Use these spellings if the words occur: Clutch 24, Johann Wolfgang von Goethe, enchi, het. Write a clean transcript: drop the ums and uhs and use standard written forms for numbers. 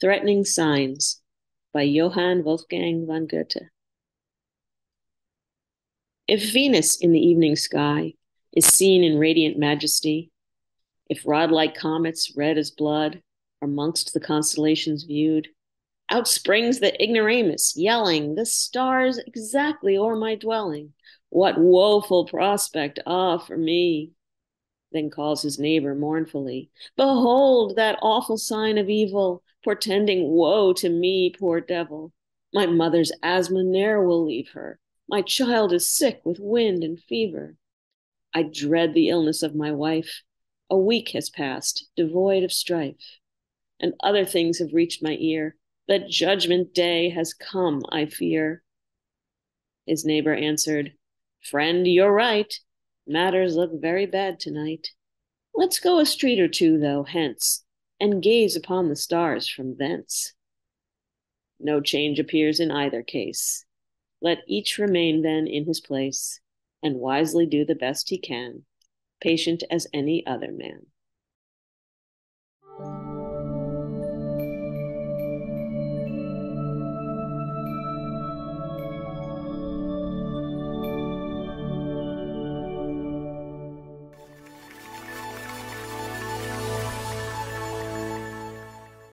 Threatening Signs by Johann Wolfgang von Goethe. If Venus in the evening sky is seen in radiant majesty, if rod-like comets red as blood are amongst the constellations viewed, out springs the ignoramus, yelling, "The stars exactly o'er my dwelling! What woeful prospect, ah, for me!" Then calls his neighbor mournfully, "Behold that awful sign of evil, portending woe to me, poor devil! My mother's asthma ne'er will leave her. My child is sick with wind and fever. I dread the illness of my wife. A week has passed, devoid of strife. And other things have reached my ear. That judgment day has come, I fear." His neighbor answered, "Friend, you're right. Matters look very bad tonight. Let's go a street or two, though, hence, and gaze upon the stars from thence." No change appears in either case. Let each remain then in his place, and wisely do the best he can, patient as any other man.